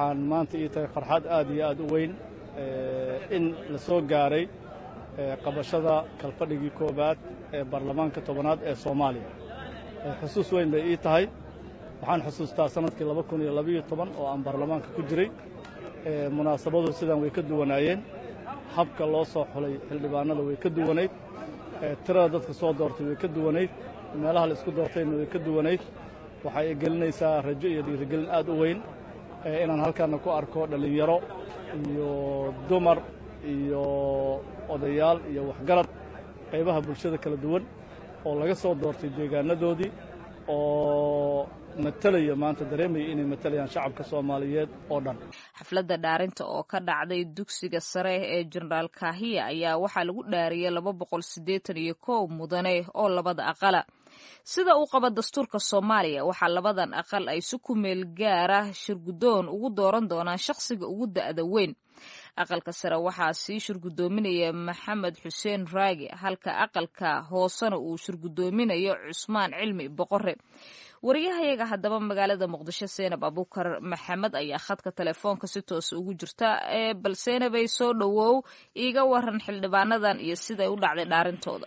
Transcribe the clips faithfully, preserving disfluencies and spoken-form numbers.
waxaan maanta ii tahay farxad aad iyo aad u weyn in la soo gaaray qabashada kalfadhigii koobaad ee baarlamaanka tobnaad ee Soomaaliya. Xusuus weyn bay ii tahay. waxaan xusuustaa sanadkii laba kun iyo laba iyo toban oo aan baarlamaanka ku jiray ee munaasabadu sidaan way ka duwanaayeen. habka loo soo xulay Xildhibaanada way ka duwanayd. tirada dadka soo doortay way ka duwanayd. meelaha la isku doortayna way ka duwanayd. waxay gelinaysaa rajo iyo dhiirigelin aad u weyn in aan halkaan ku arko dhalinyaro iyo dumar iyo odayaal iyo waxgarad qaybaha bulshada kala duwan oo laga soo doortay deegaanadoodii oo matalaya maanta dareemay inay matalayaan shacabka Soomaaliyeed oo dhan. Xafladda dhaarinta oo ka dhacday dugsiga sare ee Generaal Kahiya ayaa waxaa lagu dhaariyay laba boqol siddeetan iyo koow mudane oo labada aqal. sida uu qaba dastuurka Soomaaliya waxaa labadan aqal ay si ku meel gaara shirgudoon ugu dooran doonaan shakhsiga ugu da'da weyn. aqalka sare waxaa sii shirgudoominaya Maxamed Xuseen Raage halka aqalka hoosena uu shirgudoominayo Cusmaan Cilmi Boqorre. wariyahayaga haddaba magaalada Muqdisho Seenab Abubakar Maxamed ayaa khadka telefoonka si toos ugu jirta ee bal Seenab ay soo dhawow iiga waran Xildhibaanadan iyo sida ay u dhacday dhaarintooda.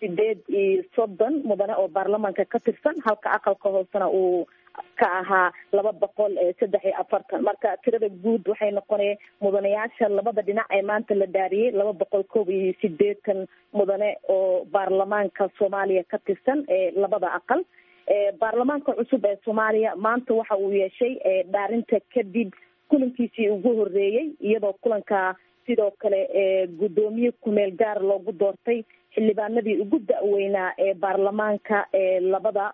sideed iyo soddon mudane oo baarlamaanka ka tirsan halka aqalka hoosena uu ka ahaa laba boqol saddex iyo afartan. marka tirada guud waxay noqonay mudanayaasha labada dhinac ee maanta la dhaariyay laba boqol koob iyo siddeetan mudane oo baarlamaanka Soomaaliya ka tirsan ee labada aqal. baarlamaanka cusub ee Soomaaliya maanta waxa uu yeeshay dhaarinta kadib kulankiisii ugu horeeyay iyadoo kulanka sidoo kale gudoomiye ku meel gaar loogu doortay xildhibaanadii ugu da'weynaa ee baarlamaanka ee labada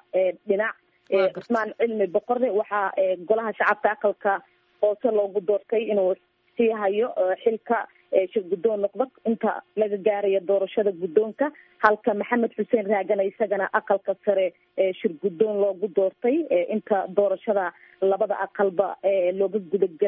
dhinac. Cusmaan Cilmi Boqorre waxaa golaha shacabka aqalka hoose loogu doortay inuu sii hayo xilka shirgudoon noqdo inta laga gaarayo doorashada gudoonka, halka Maxamed Xuseen Raagan isagana aqalka sare shirgudoon loogu doortay inta doorashada labada aqalba looga guda